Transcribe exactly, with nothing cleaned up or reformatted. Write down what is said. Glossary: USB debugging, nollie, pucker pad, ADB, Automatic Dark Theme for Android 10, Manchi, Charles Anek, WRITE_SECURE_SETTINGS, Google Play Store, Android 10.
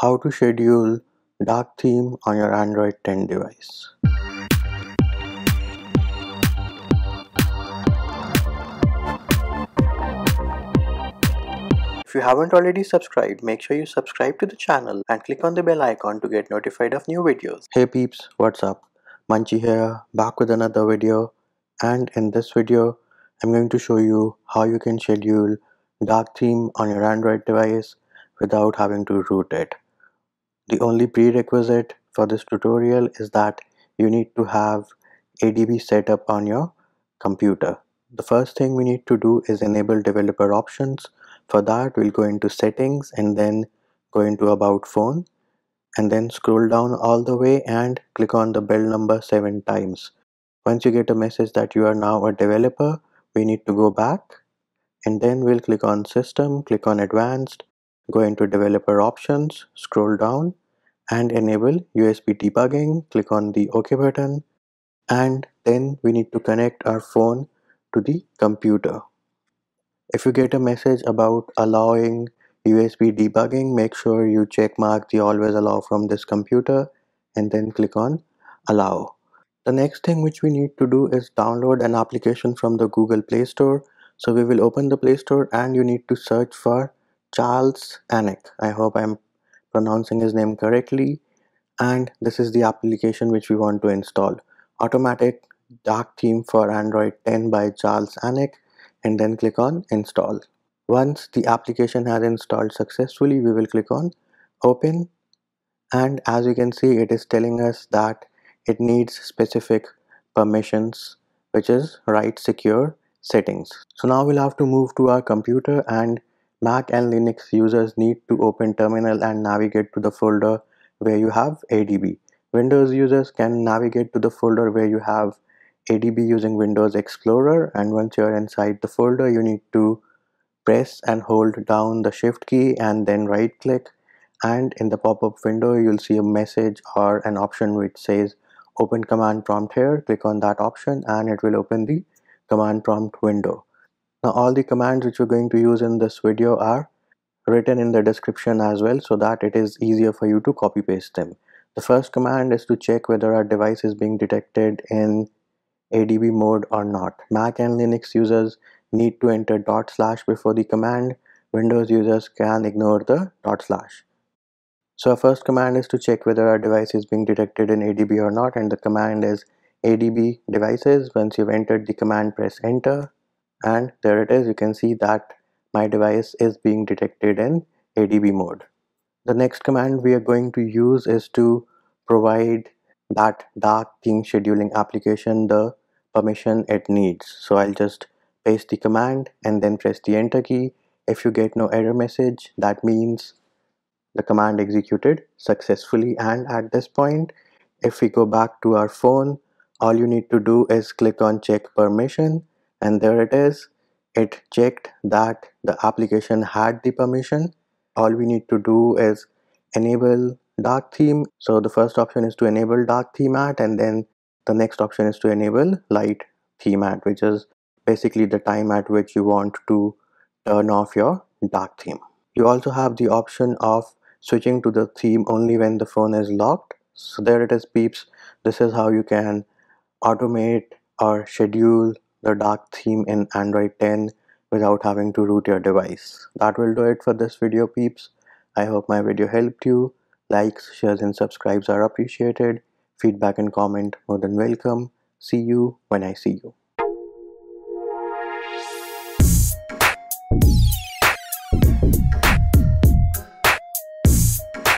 how to schedule dark theme on your Android ten device. If you haven't already subscribed, make sure you subscribe to the channel and click on the bell icon to get notified of new videos. Hey peeps, what's up? Manchi here, back with another video, and in this video I'm going to show you how you can schedule dark theme on your Android device without having to root it. The only prerequisite for this tutorial is that you need to have A D B set up on your computer. The first thing we need to do is enable developer options. For that, we'll go into settings and then go into about phone, and then scroll down all the way and click on the bell number seven times. Once you get a message that you are now a developer, we need to go back and then we'll click on system, click on advanced, go into developer options, scroll down and enable U S B debugging, click on the OK button, and then we need to connect our phone to the computer. If you get a message about allowing U S B debugging, make sure you check mark the always allow from this computer and then click on allow. The next thing which we need to do is download an application from the Google Play Store. So we will open the Play Store and you need to search for Charles Anek. I hope I'm pronouncing his name correctly, and this is the application which we want to install, Automatic Dark Theme for Android ten by Charles Anek, and then click on install. Once the application has installed successfully, we will click on open, and as you can see it is telling us that it needs specific permissions, which is write secure settings. So now we'll have to move to our computer, and Mac and Linux users need to open terminal and navigate to the folder where you have A D B. Windows users can navigate to the folder where you have A D B using Windows Explorer, and once you're inside the folder you need to press and hold down the shift key and then right click, and in the pop-up window you'll see a message or an option which says open command prompt here. Click on that option and it will open the command prompt window. Now all the commands which we're going to use in this video are written in the description as well, so that it is easier for you to copy paste them. The first command is to check whether our device is being detected in A D B mode or not. Mac and Linux users need to enter dot slash before the command. Windows users can ignore the dot slash. So our first command is to check whether our device is being detected in A D B or not, and the command is A D B devices. Once you've entered the command, press enter, and there it is. You can see that my device is being detected in A D B mode. The next command we are going to use is to provide that dark theme scheduling application the permission it needs. So I'll just paste the command and then press the enter key. If you get no error message, that means the command executed successfully. And at this point, if we go back to our phone, all you need to do is click on check permission, and there it is. It checked that the application had the permission. All we need to do is enable dark theme. So the first option is to enable dark theme at, and then the next option is to enable light theme at, which is basically the time at which you want to turn off your dark theme. You also have the option of switching to the theme only when the phone is locked. So there it is, peeps. This is how you can automate or schedule the dark theme in Android ten without having to root your device. That will do it for this video, peeps. I hope my video helped you. Likes, shares and subscribes are appreciated. Feedback and comment more than welcome. See you when I see you.